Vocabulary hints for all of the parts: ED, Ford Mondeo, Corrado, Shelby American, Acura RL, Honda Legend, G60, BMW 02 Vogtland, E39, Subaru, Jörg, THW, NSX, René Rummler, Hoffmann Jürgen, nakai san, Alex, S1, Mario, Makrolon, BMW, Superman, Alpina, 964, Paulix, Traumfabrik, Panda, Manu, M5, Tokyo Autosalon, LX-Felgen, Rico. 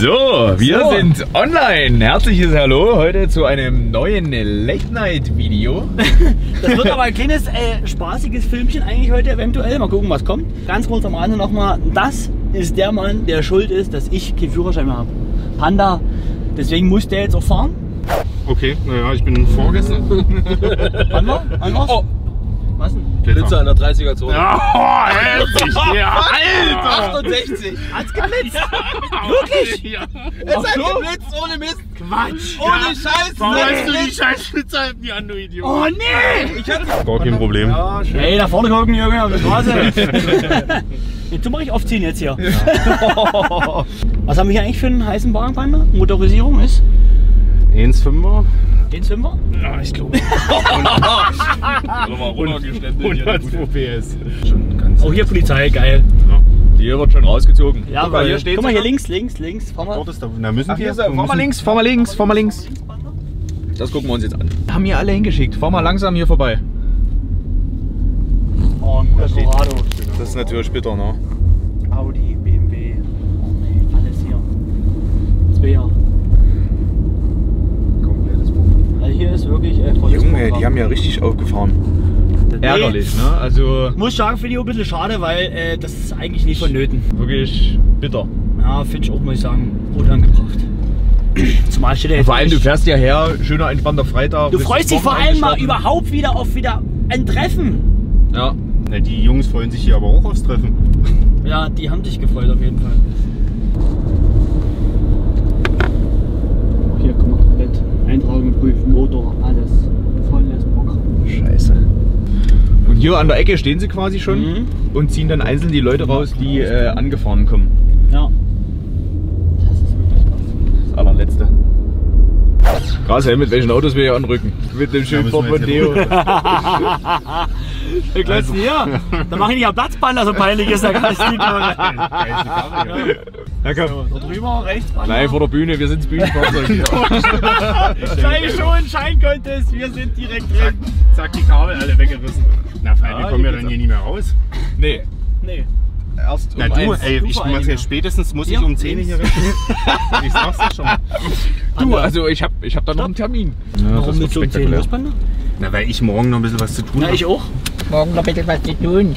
So, wir sind online. Herzliches Hallo heute zu einem neuen Late Night Video. Das wird aber ein kleines, spaßiges Filmchen eigentlich heute eventuell. Mal gucken, was kommt. Ganz kurz am Rande nochmal, das ist der Mann, der schuld ist, dass ich keinen Führerschein mehr habe. Panda, deswegen muss der jetzt auch fahren. Okay, naja, ich bin vorgestern. Wann war? Was denn? Blitzer an der 30er-Zone. Ja, heftig, ja, Alter! 68! Hat's geblitzt! Ja. Wirklich? Ja. Es hat geblitzt, ohne Mist! Quatsch! Ohne Scheiß! Warum hast du die Scheißblitzer halten, die andere Idiot? Oh nee! Ich hatte... Gar kein Problem. Ja, ey, da vorne gucken, Jürgen, auf der Straße! Jetzt mache ich aufziehen jetzt hier. Ja. Was haben wir hier eigentlich für einen heißen Wagen, Panda? Motorisierung ist? 1,5er. 1,5er? Ja, ich glaube. Und 102 PS. Auch hier Polizei, geil. Ja. Die wird schon rausgezogen. Ja, guck mal, hier steht. Guck mal, hier links. Fahr mal. Da müssen wir. Fahr mal links. Das gucken wir uns jetzt an. Haben hier alle hingeschickt. Fahr mal langsam hier vorbei. Oh, ein guter Corrado. Das ist natürlich bitter, ne? Audi, BMW. Oh ne, alles hier. Zweier. Hier ist wirklich Junge, die haben ja richtig aufgefahren. Ärgerlich, ne? Also muss sagen, finde ich auch ein bisschen schade, weil das ist eigentlich nicht vonnöten. Wirklich bitter. Ja, finde ich auch, muss ich sagen, unangebracht. Zumal steht er jetzt. Vor allem, du fährst ja her, schöner, entspannter Freitag. Du freust dich vor allem mal überhaupt wieder auf ein Treffen. Ja. Na, die Jungs freuen sich hier aber auch aufs Treffen. Ja, die haben sich gefreut auf jeden Fall. Hier, guck mal. Eintragen, prüfen, Motor, alles. Volles Programm. Scheiße. Und hier an der Ecke stehen sie quasi schon und ziehen dann einzeln die Leute raus, die angefahren kommen. Ja. Das ist wirklich krass. Das allerletzte. Krass, mit welchen Autos wir hier anrücken. Mit dem schönen Ford Mondeo. Also, hier. Da mache ich nicht am Platzband, also peinlich ist, da kann ich nicht. Da komm. Da drüber, rechts. Nein, vor der Bühne, wir sind das Bühnenfahrzeug. Schein schon, Scheincontest, wir sind direkt drin. Zack, die Kabel alle weggerissen. Na fein, wir kommen ja dann hier nicht mehr raus. Nee. Erst um na du, ey, ich muss jetzt spätestens muss ja, ich um 10 hier rein. Ich sag's dir schon. Du, also ich hab da noch einen Termin. Ja, warum nicht um 10 Uhr? Na, weil ich morgen noch ein bisschen was zu tun habe. Na, ich auch. Morgen noch ein bisschen was zu tun.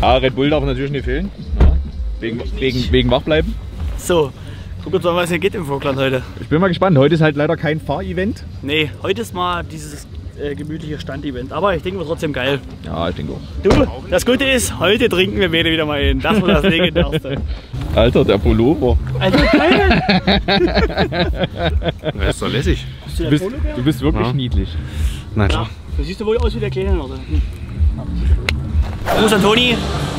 Ja, Red Bull darf natürlich nicht fehlen. Ja. Wegen wach bleiben. So, guck uns mal, was hier geht im Vogtland heute. Ich bin mal gespannt. Heute ist halt leider kein Fahrevent. Nee, heute ist mal dieses gemütliche Stand-Event. Aber ich denke, wir trotzdem geil. Ja, ich denke auch. Du, das Gute ist, heute trinken wir beide wieder mal hin. Das war das Legendärste. Alter, der Pullover. Alter, geil! Das ist doch lässig. Du bist wirklich niedlich. Na klar. Ja, du siehst doch wohl aus wie der kleine Norde. Gruß an Toni,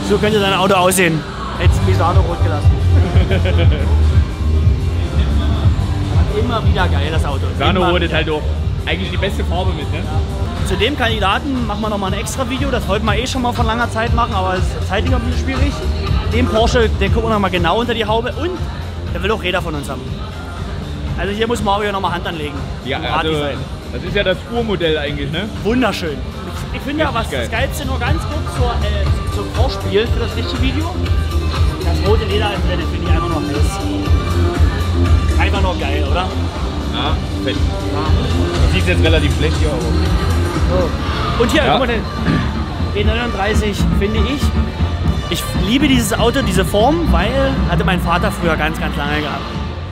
so könnte dein Auto aussehen. Hättest du Pisano rot gelassen. Immer wieder geil, das Auto. Pisano-Rot ist halt auch eigentlich die beste Farbe mit, ne? Ja. Zu dem Kandidaten machen wir nochmal ein extra Video, das wollten wir eh schon mal vor langer Zeit machen, aber es ist zeitlich ein bisschen schwierig. Den Porsche, den gucken wir nochmal genau unter die Haube und der will auch Räder von uns haben. Also hier muss Mario nochmal Hand anlegen. Ja, also, das ist ja das Urmodell eigentlich, ne? Wunderschön. Ich finde ja, was das Geilste, nur ganz kurz zum Vorspiel für das richtige Video. Das rote Leder im Reddit finde ich einfach nur heiß. Einfach nur geil, oder? Ja, fett. Das sieht jetzt relativ schlecht hier, aber... So. Und hier, guck mal den E39, finde ich. Ich liebe dieses Auto, diese Form, weil hatte mein Vater früher ganz, ganz lange gehabt.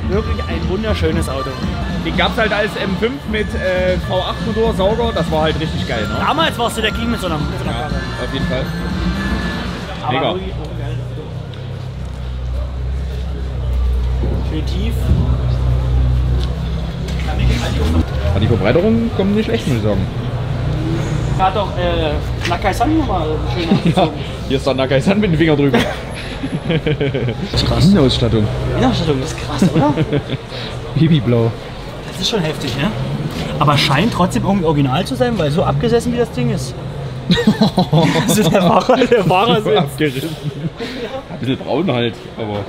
Wirklich ein wunderschönes Auto. Die gab es halt als M5 mit V8-Motor, Sauger, das war halt richtig geil. Ne? Damals warst du der King mit so einer Karre. Auf jeden Fall. Mega. Aber schön tief. Die Verbreiterung kommt nicht schlecht, muss ich sagen. Hat doch Nakai San nochmal schön angezogen. Hier ist doch Nakai San mit dem Finger drüber. Das ist krass. Innenausstattung. Innenausstattung, das ist krass, oder? Babyblau. Das ist schon heftig, ne? Aber scheint trotzdem irgendwie original zu sein, weil so abgesessen wie das Ding ist. Also der Fahrer ist abgerissen. Ja. Ein bisschen braun halt, aber...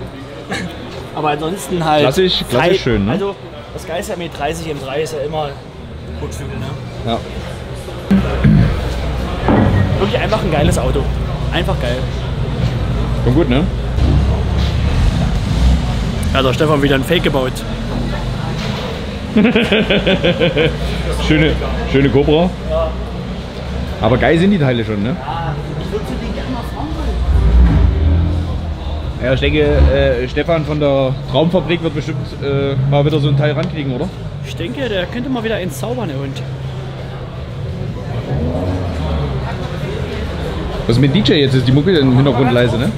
Aber ansonsten halt... Klassisch schön, ne? Also das Geist mit 30 M3 ist ja immer gut für den, ne? Ja. Wirklich einfach ein geiles Auto. Einfach geil. Kommt gut, ne? Ja, da hat Stefan wieder ein Fake gebaut. Schöne Cobra. Ja. Aber geil sind die Teile schon, ne? Ja, ich würde den gerne mal fahren wollen. Ja, ich denke, Stefan von der Traumfabrik wird bestimmt mal wieder so ein Teil rankriegen, oder? Ich denke, der könnte mal wieder eins zaubern, der Hund. Was ist mit DJ jetzt? Ist die Mucke im Hintergrund leise, ne?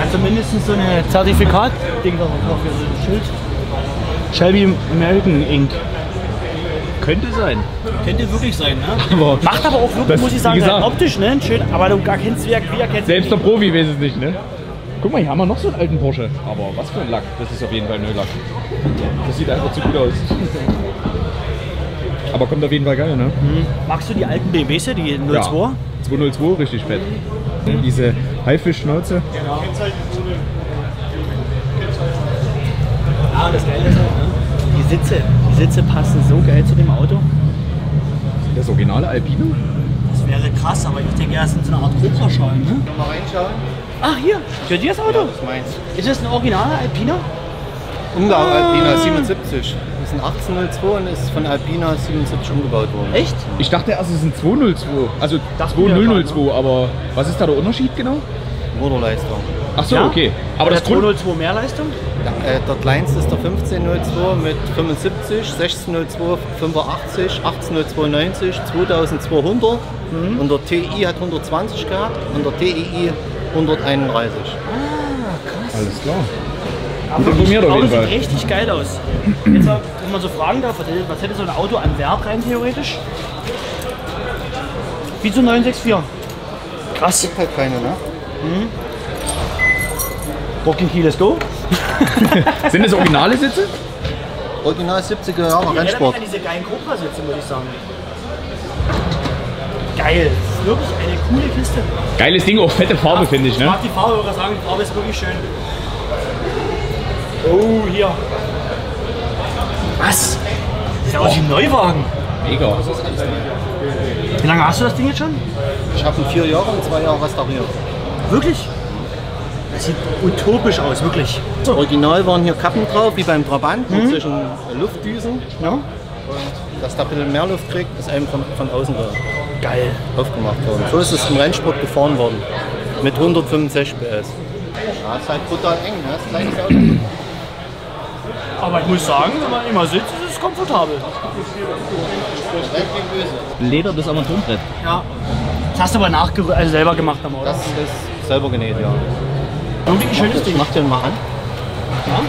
Also mindestens so eine Zertifikat-Ding da drauf, so ein Schild. Shelby American Inc. Könnte sein. Könnte wirklich sein, ne? Aber macht aber auch wirklich, muss ich sagen, optisch, ne? Schön, aber du erkennst, wie erkennst selbst der Profi weiß es nicht, ne? Guck mal, hier haben wir noch so einen alten Porsche. Aber was für ein Lack. Das ist auf jeden Fall Nöllack. Das sieht einfach zu gut aus. Aber kommt auf jeden Fall geil, ne? Mhm. Magst du die alten BMWs, die 02? Ja, 202, richtig fett. Mhm. Diese Haifischschnauze. Genau. Ah, das Geile ist halt, ne? Die Sitze passen so geil zu dem Auto. Ist das originale Alpino? Das wäre krass, aber ich denke, ja, das sind so eine Art Kupferschalen, ne? Können wir mal reinschauen? Ach, hier! Hört ihr das Auto? Ja, das ist meins. Ist das ein originaler Alpina? Ungarer Alpina 77. Das ist ein 1802 und ist von Alpina 77 umgebaut worden. Echt? Ich dachte erst, es ist ein 202. Also 2002, ja, aber was ist da der Unterschied genau? Motorleistung. Ach so, ja? Okay. Aber das 202 mehr Leistung? Ja, der kleinste ist der 1502 mit 75, 1602, 85, 1802, 90, 2200. Mhm. Und der TI hat 120 gehabt und der TEI 131. Ah, krass. Alles klar. Aber das Auto sieht richtig geil aus. Jetzt, wenn man so fragen darf, was hätte so ein Auto an Wert rein theoretisch? Wie zu 964. Krass. Es gibt halt keine, ne? Mhm. Rocking Key, let's go. Sind das originale Sitze? Original 70er Jahre Rennsport. Ich erinnere mich an diese geilen Cobra-Sitze, würde ich sagen. Geil. Das ist wirklich eine coole Kiste. Geiles Ding, auch fette Farbe, finde ich, ne? Ich mag die Farbe, würde ich sagen. Die Farbe ist wirklich schön. Oh, hier. Was? Das ist ja auch ein Neuwagen. Mega. Wie lange hast du das Ding jetzt schon? Ich habe ihn 4 Jahre und 2 Jahre restauriert. Wirklich? Das sieht utopisch aus, wirklich. So. Original waren hier Kappen drauf, wie beim Trabant, zwischen Luftdüsen. Ja. Und dass da ein bisschen mehr Luft kriegt, ist einem von außen geil aufgemacht worden. So ist es im Rennsport gefahren worden. Mit 165 PS. Ja, ist halt brutal eng, ne? Das ist ein kleines Auto. Aber ich muss sagen, wenn man immer sitzt, ist es komfortabel. Leder bis Armaturenbrett. Ja. Das hast du aber also selber gemacht, oder? Das ist selber genäht, ja. Irgendwie ein schönes Ding. Mach den mal an. Ja?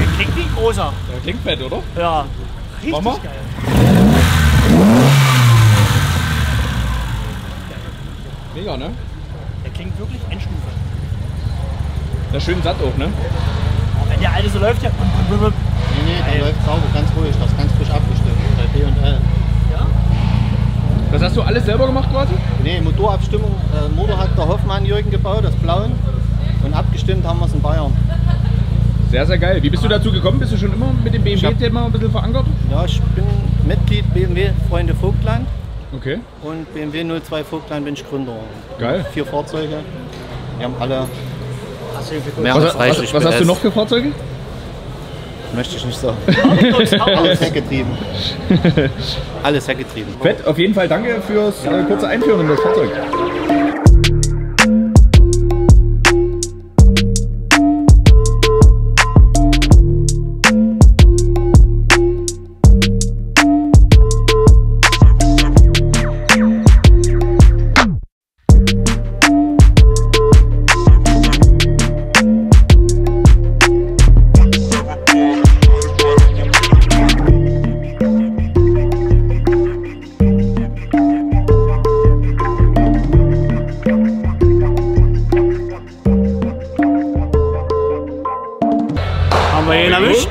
Der klingt wie großer. Der klingt fett, oder? Ja. Richtig geil. Mega, ne? Der klingt wirklich Endstufe. Der ist schön satt auch, ne? Auch wenn der alte so läuft, ja. Nee, der läuft sauber, ganz ruhig. Das ist ganz frisch abgestimmt. Bei B und L. Ja? Das hast du alles selber gemacht quasi? Nee, Motorabstimmung. Motor hat der Hoffmann Jürgen gebaut, das Blauen. Und abgestimmt haben wir es in Bayern. Sehr, sehr geil. Wie bist du dazu gekommen? Bist du schon immer mit dem BMW-Thema ein bisschen verankert? Ja, ich bin Mitglied BMW-Freunde Vogtland. Okay. Und BMW 02 Vogtland bin ich Gründer. Geil. 4 Fahrzeuge. Wir haben alle mehr als 30 PS. Was hast du noch für Fahrzeuge? Möchte ich nicht sagen. Alles hergetrieben. Alles hergetrieben. Fett, auf jeden Fall danke fürs kurze Einführen in das Fahrzeug.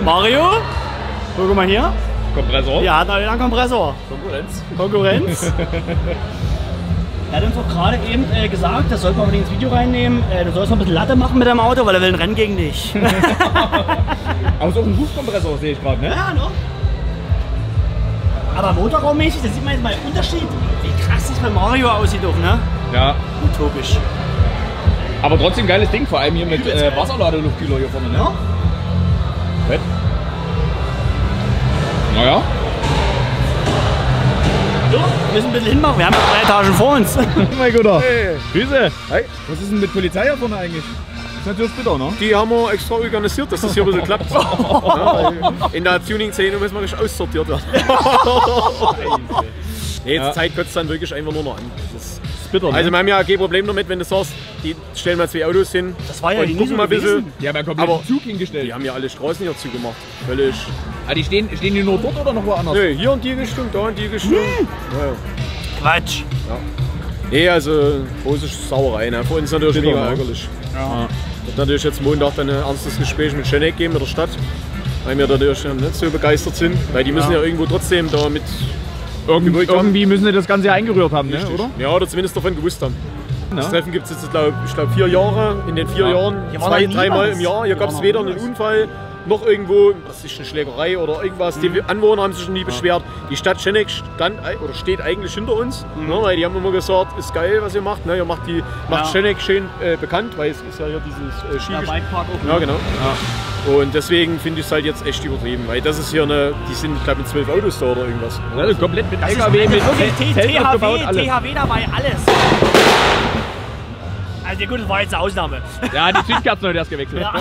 Mario, guck mal hier. Kompressor? Ja, hat einen Kompressor. Konkurrenz. Er hat uns auch gerade eben gesagt, das sollten wir unbedingt ins Video reinnehmen. Du sollst noch ein bisschen Latte machen mit deinem Auto, weil er will ein Rennen gegen dich. Aber so ein Hufkompressor sehe ich gerade, ne? Ja, noch. Aber motorraummäßig, da sieht man jetzt mal den Unterschied, wie krass das bei Mario aussieht doch, ne? Ja. Utopisch. Aber trotzdem geiles Ding, vor allem hier mit Wasserladeluftkühler hier vorne, ne? Ja. Fett. Naja. So, wir müssen ein bisschen hinmachen, wir haben noch 3 Etagen vor uns. Mein Guter. Hey. Grüße. Hi. Was ist denn mit Polizei hier vorne eigentlich? Das ist natürlich bitter, ne? Die haben wir extra organisiert, dass das hier ein bisschen klappt. Ja, in der Tuning-Szene müssen wir richtig aussortiert werden. Nee, jetzt ja. Zeit kotzt dann wirklich einfach nur noch an. Das ist bitter, ne? Also wir haben ja kein Problem damit, wenn du sagst, die stellen mal 2 Autos hin. Das war ja die gucken mal ein bisschen. Die haben ja komplett einen Zug hingestellt. Die haben ja alle Straßen hier zugemacht. Völlig. Ah, die stehen die nur dort oder noch woanders? Nee, hier in die Richtung, da in die Richtung. Hm. Ja. Quatsch. Ja. Nee, also große Sauerei, ne? Für uns natürlich mega ärgerlich. Ja. Wird natürlich jetzt Montag dann ein ernstes Gespräch mit Schöneck geben, mit der Stadt, weil wir dadurch nicht so begeistert sind, weil die müssen ja irgendwo trotzdem da mit irgendwie müssen die das Ganze ja eingerührt haben, ne? Oder? Ja, oder zumindest davon gewusst haben. Ja. Das Treffen gibt es jetzt, ich glaube 4 Jahre, in den 4 Jahren, 2-3 Mal im Jahr. Hier gab es weder einen Unfall, noch irgendwo, das ist eine Schlägerei oder irgendwas. Mhm. Die Anwohner haben sich nie beschwert. Die Stadt Schöneck steht eigentlich hinter uns, ne? Weil die haben immer gesagt, ist geil, was ihr macht. Ne? Ihr macht Schöneck schön bekannt, weil es ist ja hier dieses Bikepark auch. Ja, genau. Ja. Und deswegen finde ich es halt jetzt echt übertrieben, weil das ist hier die sind, ich glaube, mit 12 Autos da oder irgendwas. Also komplett mit LKW, mit THW dabei, alles. Also gut, das war jetzt eine Ausnahme. Ja, die Zündkerzen heute erst gewechselt. Ja.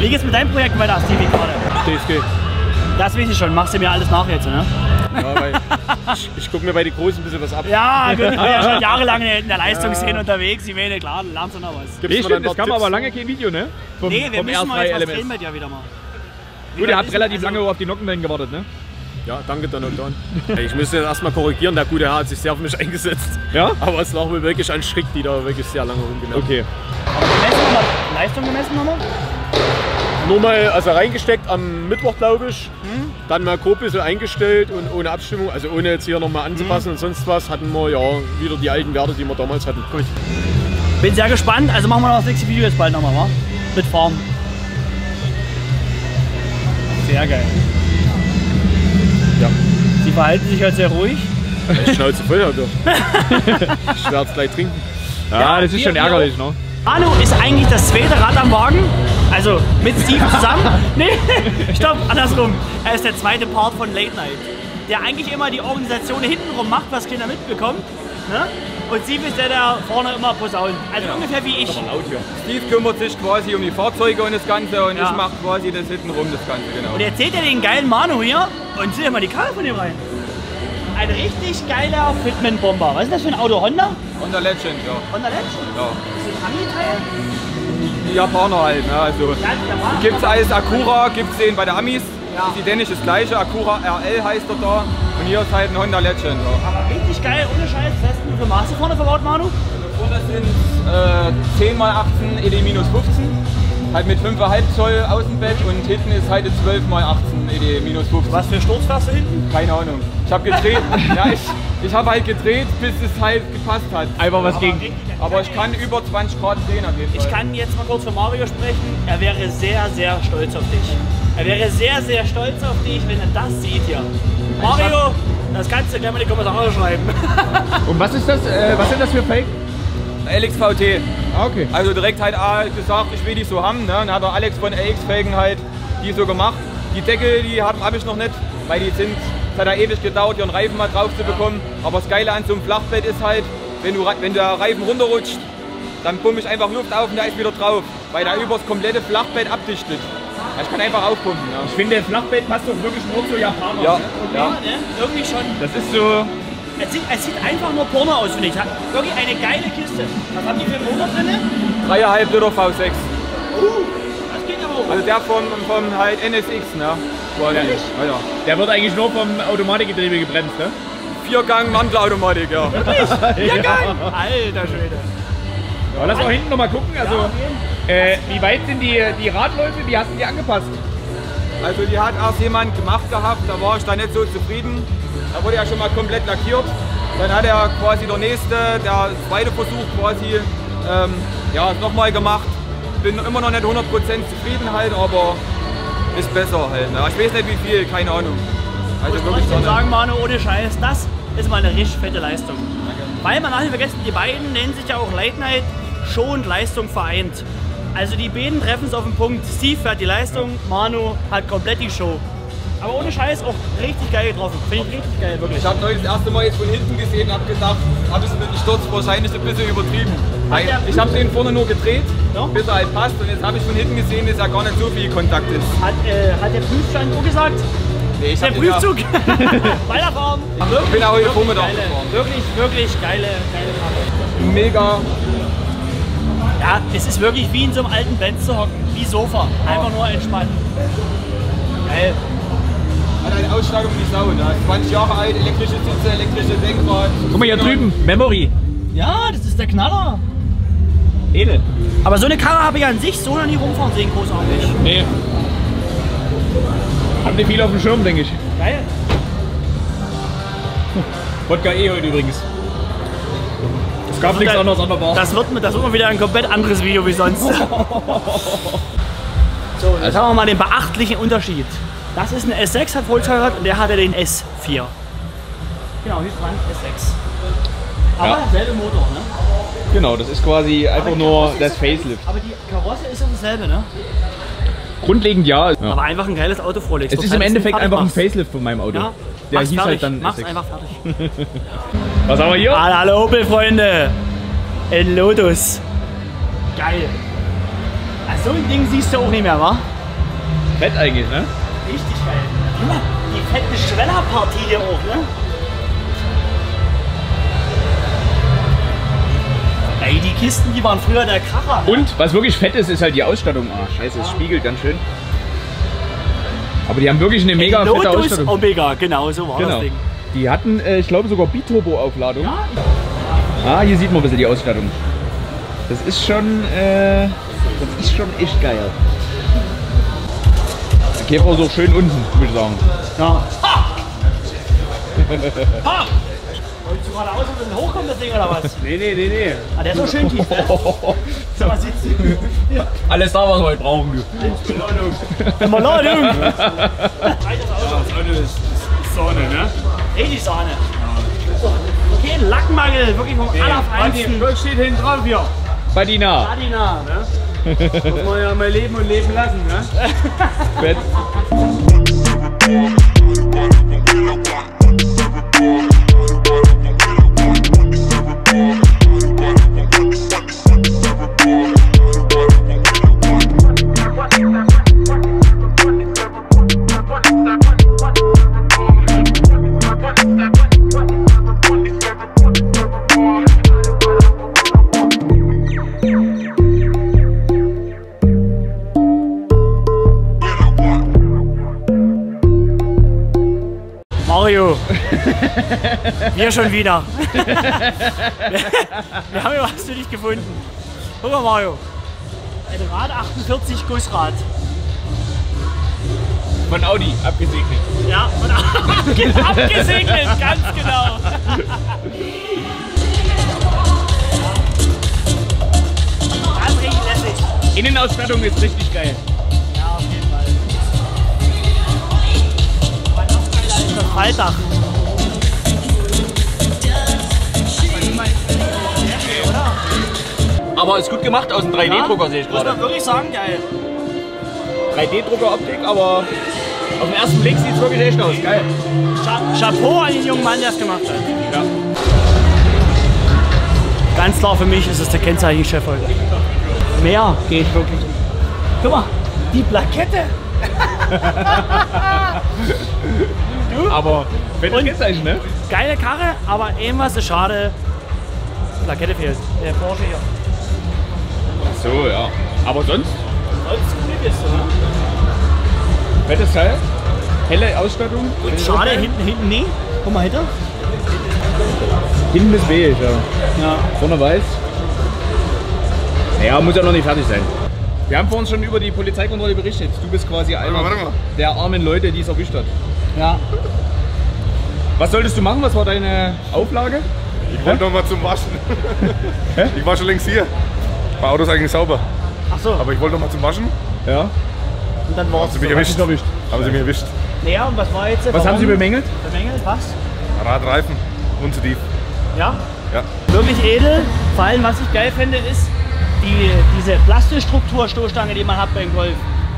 Wie geht's mit deinem Projekt weiter, Stevie, gerade? DSG. Das weiß ich schon, machst du mir alles nach jetzt, ne? Ja, weil ich guck mir bei den Großen ein bisschen was ab. Ja, gut, ich bin ja schon jahrelang in der Leistungsszene unterwegs. Ich meine, klar, dann lernst du noch was. Nee, stimmt, das kam aber lange kein Video, ne? Nee, wir müssen mal jetzt was drehen bei dir wieder mal. Gut, ihr habt relativ lange auf die Nockenwellen gewartet, ne? Ja, danke dann und dann. Ich müsste jetzt erstmal korrigieren, der gute Herr hat sich sehr auf mich eingesetzt. Ja? Aber es war wohl wirklich ein Schritt, die da wirklich sehr lange rumgenommen. Okay. Aber gemessen haben wir, Leistung gemessen haben wir? Nur mal, also reingesteckt am Mittwoch, glaube ich. Hm? Dann mal grob ein bisschen eingestellt und ohne Abstimmung, also ohne jetzt hier nochmal anzupassen und sonst was, hatten wir ja wieder die alten Werte, die wir damals hatten. Gut. Bin sehr gespannt, also machen wir noch das nächste Video jetzt bald nochmal, wa? Mit Fahren. Sehr geil. Ja. Sie verhalten sich halt sehr ruhig. Ich schnauze voll, Alter. Ich werde es gleich trinken. Ja, das ist schon ärgerlich, ne? Manu ist eigentlich das zweite Rad am Wagen. Also mit Steven zusammen. Nee, stopp, andersrum. Er ist der zweite Part von Late Night. Der eigentlich immer die Organisation hintenrum macht, was Kinder mitbekommen. Ne? Und Steve ist der, der vorne immer posaunt. Also ungefähr wie ich. Steve kümmert sich quasi um die Fahrzeuge und das Ganze und ich mache quasi das hintenrum, das Ganze, genau. Und jetzt seht ihr den geilen Manu hier und seht ihr mal die Karre von ihm rein. Ein richtig geiler Fitment-Bomber. Was ist das für ein Auto? Honda? Honda Legend, ja. Honda Legend? Ja. Ist das ein Ami-Teil? Die Japaner halt, ne? Also gibt es als Acura, gibt es den bei der Amis. Ja. Das ist identisch das gleiche, Acura RL heißt er da. Und hier ist halt ein Honda Legend. Ja. Aber richtig geil, ohne Scheiß. Was hast du für Maße vorne verbaut, Manu? Vorne sind 10x18 ED-15, halt mit 5,5 Zoll Außenbett und hinten ist halt 12x18 ED-15. Was für Sturz hast du hinten? Keine Ahnung. Ich habe gedreht, ich habe halt gedreht, bis es halt gepasst hat. Einfach was ging. Aber ich kann über 20 Grad drehen auf jeden Fall. Ich kann jetzt mal kurz für Mario sprechen. Er wäre sehr, sehr stolz auf dich. Er wäre sehr, sehr stolz auf dich, wenn er das sieht hier. Mario, das kannst du gleich mal in die Kommentare schreiben. Und was ist das? Was sind das für Felgen? LXVT. Okay. Also direkt halt gesagt, ich will die so haben. Ne? Dann hat der Alex von LX-Felgen halt die so gemacht. Die Deckel, die habe ich noch nicht, weil die sind, es hat ja ewig gedauert, ihren Reifen mal drauf zu bekommen. Aber das Geile an so einem Flachbett ist halt, wenn der Reifen runterrutscht, dann pumpe ich einfach Luft auf und der ist wieder drauf, weil der über das komplette Flachbett abdichtet. Ich kann einfach aufpumpen. Ja. Ich finde, das Flachbett passt doch wirklich nur zu Japaner. Ja, okay. Ja, ne? Irgendwie schon. Das ist so. Es sieht einfach nur Porno aus, finde ich. Hat wirklich eine geile Kiste. Was haben die für einen Motor drin? 3,5 Liter V6. Das geht aber auch. Also der vom halt NSX, ne? Boah, ja, der wird eigentlich nur vom Automatikgetriebe gebremst, ne? 4-Gang-Mantelautomatik, ja. Wirklich? 4-Gang? Ja. Alter Schwede. Ja, lass mal hinten nochmal gucken. Also, wie weit sind die Radläufe? Wie hast du die angepasst? Also die hat erst jemand gemacht gehabt, da war ich dann nicht so zufrieden. Da wurde ja schon mal komplett lackiert. Dann hat er quasi der zweite Versuch quasi nochmal gemacht. Bin immer noch nicht 100% zufrieden halt, aber ist besser halt. Ne? Ich weiß nicht wie viel, keine Ahnung. Also ich muss trotzdem sagen, Manu, ohne Scheiß, das ist mal eine richtig fette Leistung. Danke. Weil man hat nicht vergessen, die beiden nennen sich ja auch Late Night Show und Leistung vereint. Also die beiden treffen es auf den Punkt. Steve fährt die Leistung, Manu hat komplett die Show. Aber ohne Scheiß auch richtig geil getroffen. Finde ich richtig geil, wirklich. Ich habe neulich das erste Mal jetzt von hinten gesehen und habe gedacht, habe es mit dem Sturz wahrscheinlich ein bisschen übertrieben. Ich habe den vorne nur gedreht, ja? Bis er halt passt. Und jetzt habe ich von hinten gesehen, dass er gar nicht so viel Kontakt ist. Hat der Prüfstand so gesagt? Nee, ich habe den Prüfzug. Weiterfahren. Ich bin auch hier vorne drauf gefahren. Wirklich, wirklich geile Fahrt. Mega. Ja, es ist wirklich wie in so einem alten Benz zu hocken. Wie Sofa. Einfach nur entspannen. Geil. Hat eine Ausstattung wie Sau, ne? 20 Jahre alt, elektrische Sitze, elektrische Lenkrad. Guck mal hier drüben, Memory. Ja, das ist der Knaller. Edel. Aber so eine Karre habe ich an sich so noch nie rumfahren sehen, großartig. Nee. Haben die viel auf dem Schirm, denke ich. Geil. Wodka E heute übrigens. Es gab nichts anderes an der Bar. Das wird wieder ein komplett anderes Video wie sonst. So, jetzt haben wir mal den beachtlichen Unterschied. Das ist ein S6, hat Volkswagen und der hatte den S4. Genau, hier dran S6. Aber ja, selbe Motor, ne? Genau, das ist quasi einfach nur das Facelift. Aber die Karosse ist ja dasselbe, ne? Grundlegend ja. Aber einfach ein geiles Auto, Frolix. Es ist im Endeffekt einfach ein Facelift von meinem Auto. Ja, der hieß halt dann S6. Mach's einfach fertig. Was haben wir hier? Hallo Opel-Freunde! Ein Lotus. Geil. So ein Ding siehst du auch nicht mehr, wa? Fett eigentlich, ne? Richtig geil. Guck mal, die fette Schwellerpartie hier auch, ne? Ey, die Kisten, die waren früher der Kracher. Ne? Und was wirklich fett ist, ist halt die Ausstattung. Ah, scheiße, es spiegelt ganz schön. Aber die haben wirklich eine mega fette Ausstattung. Lotus Omega, genau, so war das Ding. Die hatten, ich glaube, sogar Biturbo-Aufladung. Ja. Ah, hier sieht man ein bisschen die Ausstattung. Das ist schon echt geil. Der Käfer ist auch schön unten, würde ich sagen. Ja. Ha! Ha! Wolltest du geradeaus ein bisschen hochkommen, das Ding, oder was? Nee. Ah, der ist so schön tief, ne? So, was sitzt du? Ja. Alles da, was wir heute brauchen. Beladung. Beladung! Ja, das Auto ist Sahne, ne? Richtig Sahne. Okay, Lackmangel, wirklich vom allerfeinsten. Was steht hinten drauf hier? Badina. Badina, ne? Muss man ja mal leben und leben lassen, ne? Fett. Wir schon wieder. Wir haben ja was für dich gefunden. Guck mal, Mario. Ein Rad 48 Gussrad. Von Audi abgesegnet. Ja, von Audi abgesegnet, ganz genau. Das ist richtig lässig. Innenausstattung ist richtig geil. Ja, auf jeden Fall. Aber noch geiler ist das Faltdach. Aber ist gut gemacht aus dem 3D-Drucker, ja, sehe ich gerade. Muss man wirklich sagen, geil. 3D-Drucker-Optik, aber auf den ersten Blick sieht es wirklich echt aus. Geil. Chapeau an den jungen Mann, der es gemacht hat. Ja. Ganz klar für mich ist es der Kennzeichenchef heute. Mehr geht wirklich. Guck mal, die Plakette. Du? Aber fettes Kennzeichen, ne? Geile Karre, aber irgendwas ist schade. Plakette fehlt. Der Porsche hier. So, ja. Aber sonst? Sonst cool ist, oder? Fettes Teil, helle Ausstattung. Und schade, hinten, nee. Guck mal hinter. Hinten ist beige, ja. Vorne weiß. Naja, muss ja noch nicht fertig sein. Wir haben vorhin schon über die Polizeikontrolle berichtet. Du bist quasi einer der armen Leute, die es erwischt hat. Ja. Was solltest du machen? Was war deine Auflage? Ich wollte noch mal zum Waschen. Hä? Ich war schon längst hier. Mein Auto ist eigentlich sauber. Ach so. Aber ich wollte noch mal zum Waschen. Ja. Und dann war's. Haben sie mich erwischt. Ja, und was war jetzt? Was haben Sie bemängelt? Bemängelt, was? Radreifen, unzutief. Ja? Ja. Wirklich edel. Vor allem, was ich geil finde, ist diese Plastikstruktur-Stoßstange, die man hat beim Golf.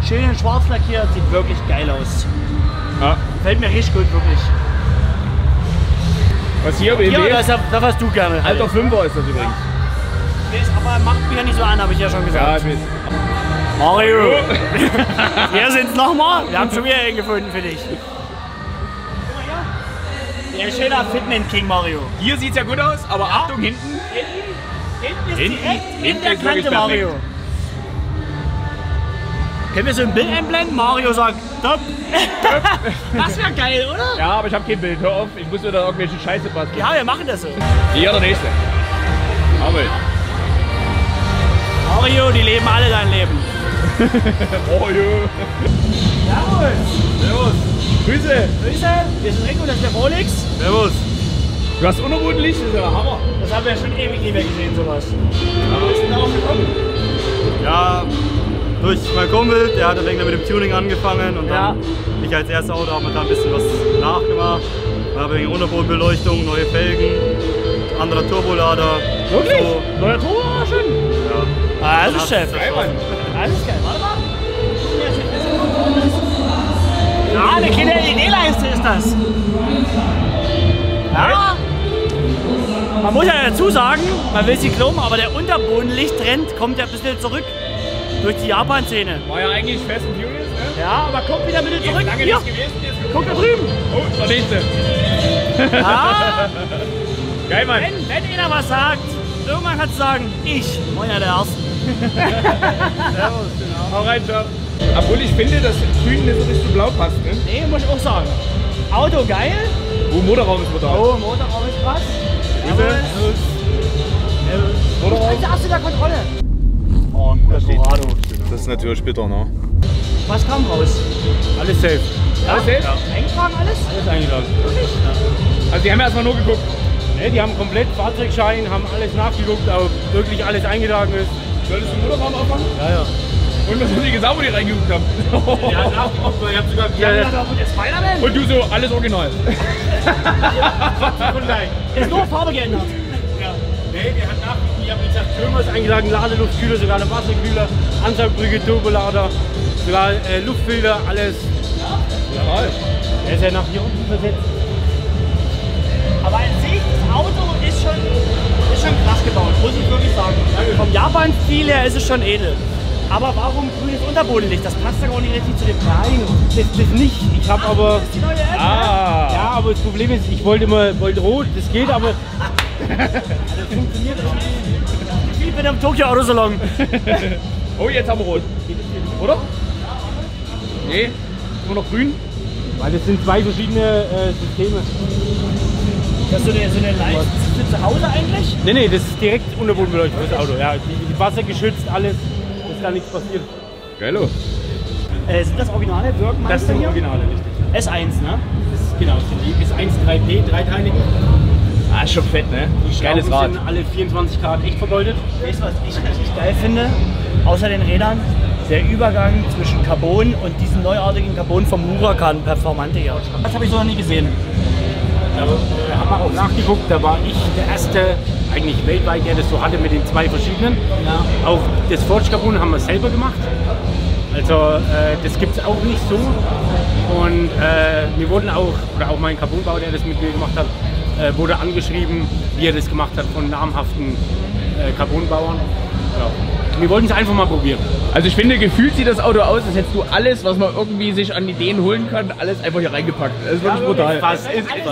Schön in schwarz lackiert, sieht wirklich geil aus. Ja. Fällt mir richtig gut, wirklich. Was hier BMW? Ja, das hast du gerne. Halt. Alter 5er ist das übrigens. Ja. Ist, aber macht mich ja nicht so an, habe ich ja schon gesagt. Ja, ich weiß. Mario! Hier sind's nochmal. Wir haben schon wieder einen gefunden für dich. Der schöne Fitment King Mario. Hier sieht's ja gut aus, aber ja. Achtung hinten. Hinten ist direkt in der Kante Mario. Können wir so ein Bild einblenden? Mario sagt, top! Das wäre geil, oder? Ja, aber ich habe kein Bild. Hör auf, ich muss wieder irgendwelche Scheiße basteln. Ja, wir machen das so. Hier der nächste. Arbeit. Mario, die leben alle dein Leben. Mario. Servus. Servus. Grüße. Grüße. Wir sind Rico, das ist der Paulix. Servus. Du hast unruhig Licht, das ist ja Hammer. Das haben wir ja schon ewig nie mehr gesehen, sowas. Ja. Wie bist du darauf gekommen? Ja. Durch meinen Kumpel, der hat dann mit dem Tuning angefangen und dann ich als erstes Auto habe mir da ein bisschen was nachgemacht. Dann habe ich Unterbodenbeleuchtung, neue Felgen, anderer Turbolader. Wirklich? So. Neuer Turbolader, schön? Ja. Ah, das ist Chef. Alles geil, warte mal. Ja, eine kleine LED-Leiste ist das. Ja. Man muss ja dazu sagen, man will sie kloppen, aber der Unterbodenlichttrend kommt ja ein bisschen zurück. Durch die Japan-Szene. War ja eigentlich Fast and Furious, ne? Ja, aber kommt wieder mit zurück. Lange nicht gewesen, jetzt guck da drüben. Oh, der nächste. Ja. Geil, Mann. Wenn einer was sagt, irgendwann kannst du sagen, ich war ja der Erste. Servus, genau. Hau rein, Jörg. Obwohl ich finde, dass Grün nicht so richtig zu blau passt, ne? Nee, muss ich auch sagen. Auto geil. Oh, Motorraum ist brutal. Oh, Motorraum ist krass. Servus. Ich hab's in der Kontrolle. Oh, ein guter Corrado. Das ist natürlich bitter, ne? Was kam raus? Alles safe. Ja? Alles safe? Ja. Eingetragen alles? Alles eingetragen. Wirklich? Ja. Also die haben erstmal nur geguckt. Ne, die haben komplett Fahrzeugschein, haben alles nachgeguckt, ob wirklich alles eingetragen ist. Solltest du den Motorraum aufmachen? Ja, ja. Und was haben die gesagt, wo die reingeguckt haben? Die haben nachgeguckt, weil ich hab sogar gesagt, und du so, alles original. Ist nur Farbe geändert. Ja. Nee, die hat nachgeguckt. Ich habe gesagt, Firma ist eingetragen, Ladeluftkühler, sogar eine Wasserkühler, Ansaugbrücke, Turbolader, sogar Luftfilter, alles. Ja? Jawohl. Er ist ja nach hier unten versetzt. Aber an sich, das Auto ist schon krass gebaut, muss ich wirklich sagen. Ja, vom Japan-Stil her ist es schon edel. Aber warum grünes Unterbodenlicht? Das passt ja gar nicht richtig zu dem Kleinen. Das nicht. Ich habe aber. Das ist die neue Elbe, ja, aber das Problem ist, ich wollte immer rot, das geht aber. Das funktioniert auch nicht. Ich bin am Tokyo Autosalon. Oh, jetzt haben wir rot. Oder? Nee, immer noch grün. Weil das sind zwei verschiedene Systeme. Das ist so eine Leiste zu Hause eigentlich? Nee, nee, das ist direkt Unterbodenbeleuchtung für das Auto. Ja, die Wasser geschützt, alles. Ist da nichts passiert. Geilo. Sind das originale Workmann? Das sind originale, richtig. S1, ne? Das ist, genau, das ist die S1 3P, dreiteilig. Ah, ist schon fett, ne? Geiles Rad. Die sind alle 24 Grad echt vergoldet. Weißt du, was ich richtig geil finde? Außer den Rädern, der Übergang zwischen Carbon und diesem neuartigen Carbon vom Huracan Performante her. Das habe ich so noch nie gesehen. Da haben wir auch nachgeguckt, da war ich der Erste, eigentlich weltweit, der das so hatte mit den zwei verschiedenen. Ja. Auch das Forge Carbon haben wir selber gemacht. Also das gibt es auch nicht so. Und wir wurden auch, oder auch mein Carbonbauer, der das mit mir gemacht hat, wurde angeschrieben, wie er das gemacht hat von namhaften Carbonbauern. Ja. Wir wollten es einfach mal probieren. Also ich finde, gefühlt sieht das Auto aus, als hättest du alles, was man irgendwie sich an Ideen holen kann, alles einfach hier reingepackt. Das ist wirklich brutal.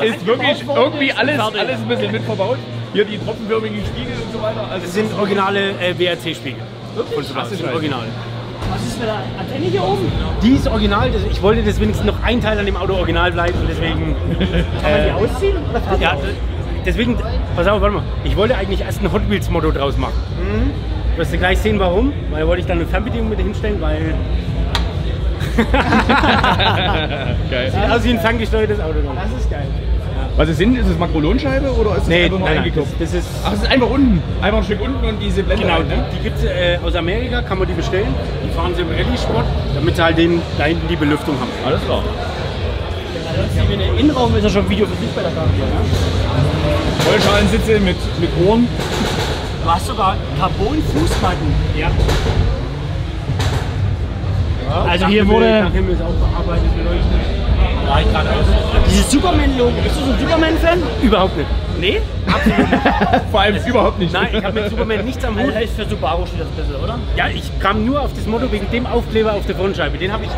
Es ist wirklich irgendwie alles ein bisschen mit verbaut. Hier die tropfenförmigen Spiegel und so weiter. Also das sind originale WRC-Spiegel. Wirklich? Das sind original. Was ist mit der Antenne hier oben? Die ist original, ich wollte das wenigstens noch ein Teil an dem Auto original bleiben und deswegen... Kann man die ausziehen? Oder ja, deswegen, pass auf, warte mal. Ich wollte eigentlich erst ein Hot Wheels-Motto draus machen. Mhm. Du wirst gleich sehen, warum. Weil wollte ich dann eine Fernbedienung mit hinstellen, weil... Geil. Sieht aus wie ein ferngesteuertes Auto. Noch. Das ist geil. Was ist Sinn? Ist es Makrolonscheibe oder ist es einfach nur eingekauft? Ach, es ist einfach unten. Einfach ein Stück unten und diese Blende. Genau, rein, ne? Die gibt es aus Amerika, kann man die bestellen. Die fahren sie im Rallye-Sport, damit sie halt da hinten die Belüftung haben. Alles klar. Wie in den Innenraum ist ja schon ein Video für sich bei der Karte. Ne? Vollschalensitze mit Ohren. Du hast sogar Carbon-Fußmatten. Ja. Also hier wurde... Nach Himmel ist auch bearbeitet, beleuchtet. Reicht gerade aus. Dieses Superman-Logo, bist du so ein Superman-Fan? Überhaupt nicht. Nee? Absolut nicht. Vor allem überhaupt nicht. Nein, ich habe mit Superman nichts am Hut. Heißt für Subaru steht das ein bisschen, oder? Ja, ich kam nur auf das Motto wegen dem Aufkleber auf der Frontscheibe. Den habe ich...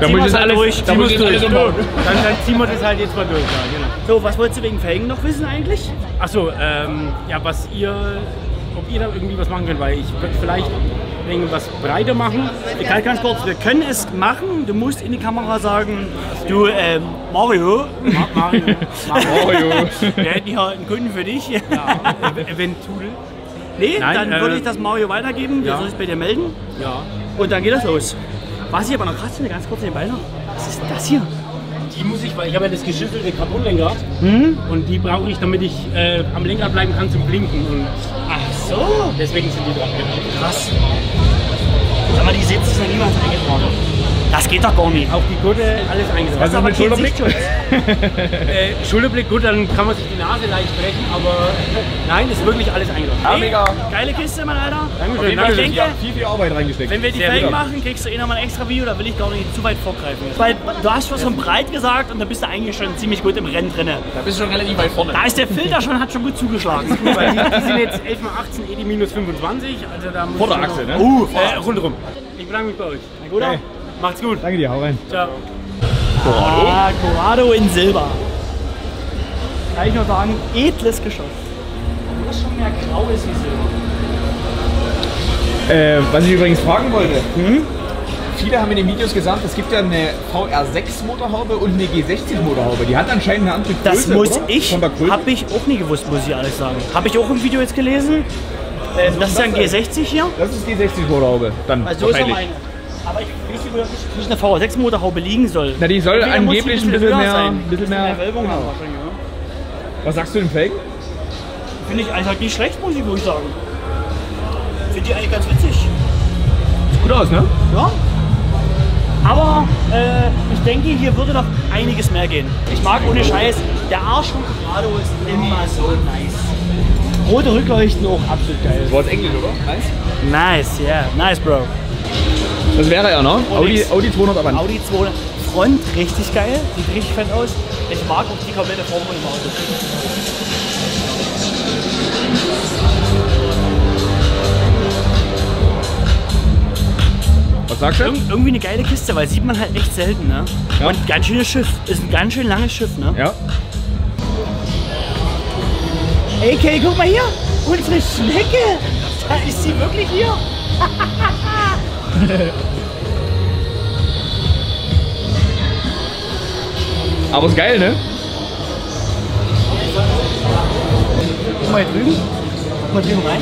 Da muss ich alles durch. Da muss ich alles umbauen. Dann ziehen wir das halt jetzt mal durch. Ja, genau. So, was wolltest du wegen Felgen noch wissen eigentlich? Achso, ja, was ihr... Ob ihr da irgendwie was machen könnt, weil ich würde vielleicht irgendwas breiter machen. Ich kann ganz kurz, wir können es machen. Du musst in die Kamera sagen, du Mario. Mario. Wir hätten hier einen Kunden für dich. Ja, eventuell. Nee, nein, dann würde ich das Mario weitergeben. Ja. Wir sollen es bei dir melden. Ja. Und dann geht das los. Was ich aber noch krass finde, ganz kurz nebenbei noch. Was ist denn das hier? Die muss ich, weil ich habe ja das geschiffelte Carbonlenkrad und die brauche ich, damit ich am Lenkrad bleiben kann zum Blinken. Und ach so! Deswegen sind die dran. Krass. Sag mal, die Sitze ist ja niemals eingetragen. Das geht doch gar nicht. Auch die Gurte, alles eingetragen. Was ist aber mit Schulterblick? Schulterblick, gut, dann kann man sich die Nase leicht brechen, aber nein, ist wirklich alles eingetragen. Ja, mega. Geile Kiste, mein Alter. Dankeschön. Okay, ich denke, ja, viel Arbeit reingesteckt. Wenn wir die Felgen machen, kriegst du eh nochmal ein extra Video, da will ich gar nicht zu weit vorgreifen. Weil du hast was von breit gesagt und da bist du eigentlich schon ziemlich gut im Rennen drin. Da bist du schon relativ weit vorne. Da ist der Filter schon, hat schon gut zugeschlagen. Gut, weil die sind jetzt 11x18 ED minus 25. Also da muss Vorderachse, ne? Rundherum. Ich bedanke mich bei euch. Ein guter? Hey. Macht's gut. Danke dir, hau rein. Ciao. Corrado. Ah, Corrado in Silber. Kann ich nur sagen, edles Geschoss. Obwohl das schon mehr grau ist wie Silber. Was ich übrigens fragen wollte. Viele haben in den Videos gesagt, es gibt ja eine VR6 Motorhaube und eine G60 Motorhaube. Die hat anscheinend eine andere Größe. Das muss ich, habe ich auch nie gewusst, muss ich ehrlich sagen. Habe ich auch im Video jetzt gelesen. Das ist ja ein G60 hier. Das ist G60 Motorhaube. Dann also so ist meine. Aber ich weiß nicht, wo eine VR6 Motorhaube liegen soll. Na, die soll entweder angeblich ein bisschen mehr Wölbung haben. Ja. Was sagst du dem Felgen? Finde ich eigentlich nicht schlecht, muss ich sagen. Finde ich eigentlich ganz witzig. Sieht gut aus, ne? Ja. Aber ich denke, hier würde noch einiges mehr gehen. Ich mag ohne Scheiß, der Arsch von Corrado ist immer so nice. Rote Rückleuchten auch absolut geil. Das war jetzt Englisch, oder? Nice? Nice, yeah. Nice, bro. Das wäre ja, ne? Audi 200 aber nicht. Audi 200. Front, richtig geil. Sieht richtig fett aus. Ich mag auch die komplette Form von dem Auto. Was sagst du? Irgendwie eine geile Kiste, weil sieht man halt echt selten, ne? Ja. Und ein ganz schönes Schiff. Ist ein ganz schön langes Schiff, ne? Ja. AK, guck mal hier! Unsere Schnecke! Da ist sie wirklich hier! Aber ist geil, ne? Guck mal hier drüben. Guck mal drüben rein.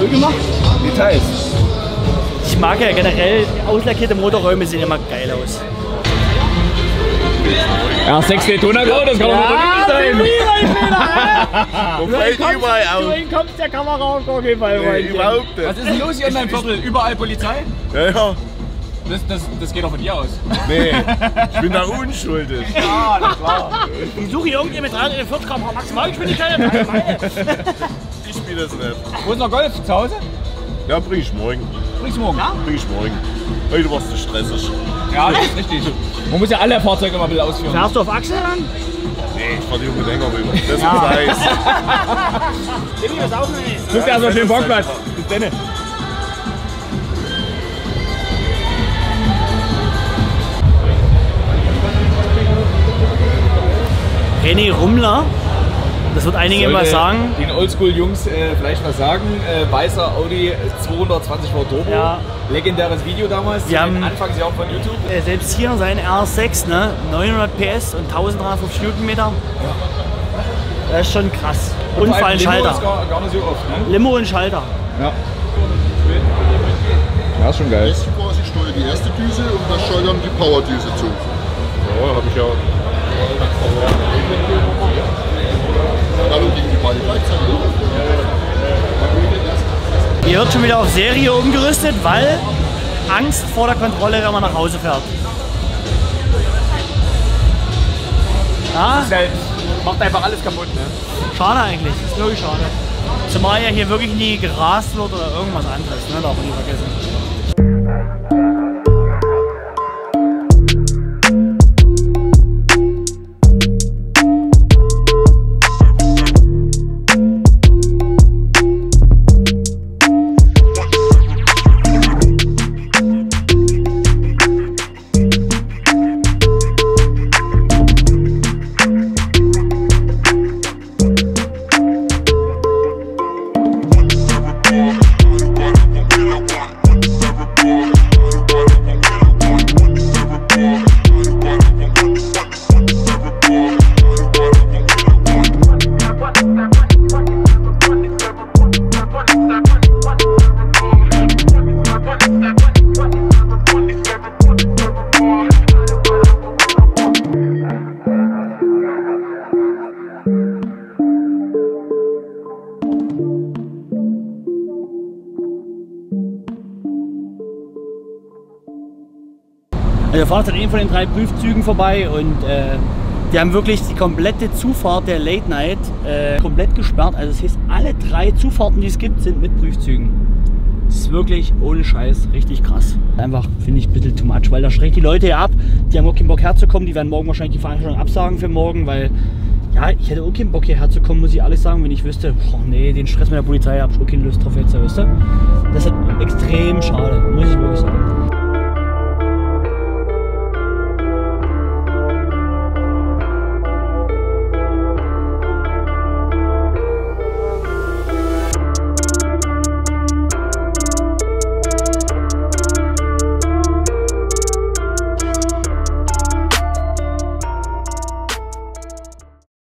Cool gemacht. Details. Ich mag ja generell, auslackierte Motorräume sehen immer geil aus. Ja, 6 Toner, das kann man doch nicht sein. Wo fällt überall auf? Wohin kommt der Kamera auf jeden Fall rein? Überhaupt nicht. Was ist denn los hier in deinem Viertel? Überall Polizei? Ja, ja. Das geht doch von dir aus. Nee, ich bin da unschuldig. Ja, das war. Ich suche hier irgendjemand mit 340 km/h Maximalgeschwindigkeit. Ich spiele das nicht. Wo ist noch Golf? Zu Hause? Ja, bring ich morgen. Bring's morgen? Ja? Bring ich morgen. Heute warst du stressig. Ja, das ist richtig. Man muss ja alle Fahrzeuge mal ein bisschen ausführen. Fährst du auf Achse dann? Nee, ich fahr die mit länger rüber. Das ist heiß. Nimm das auch nicht. Du bist ja so schön Parkplatz. Bis denne. René Rummler. Das wird einige immer sagen. Den Oldschool-Jungs vielleicht was sagen. Weißer Audi 220 Volt Turbo. Ja. Legendäres Video damals. Wir haben Anfangsjahr von YouTube. Selbst hier sein R6, ne? 900 PS und 1350 Newtonmeter. Ja. Das ist schon krass. Und vor allem Schalter. Limo ist gar nicht so oft, ne? Limo und Schalter. Ja. Ja, ist schon geil. Nächste Phase steuere die erste Düse und das Schaltern die Powerdüse zu. Ja, hab ich ja. Ihr wird schon wieder auf Serie umgerüstet, weil Angst vor der Kontrolle, wenn man nach Hause fährt. Ja? Macht einfach alles kaputt, ne? Schade eigentlich, ist wirklich schade. Zumal ja hier wirklich nie gerast wird oder irgendwas anderes, ne? Darf man nie vergessen. Wir fahren jetzt an einem von den drei Prüfzügen vorbei und die haben wirklich die komplette Zufahrt der Late Night komplett gesperrt. Also das heißt, alle drei Zufahrten, die es gibt, sind mit Prüfzügen. Das ist wirklich ohne Scheiß richtig krass. Einfach finde ich ein bisschen too much, weil da schreckt die Leute ja ab. Die haben auch keinen Bock herzukommen, die werden morgen wahrscheinlich die Veranstaltung absagen für morgen, weil ja, ich hätte auch keinen Bock hierher zu kommen, muss ich alles sagen, wenn ich wüsste, boah, nee, den Stress mit der Polizei habe ich auch keine Lust drauf jetzt, weißt du? Das ist halt extrem schade.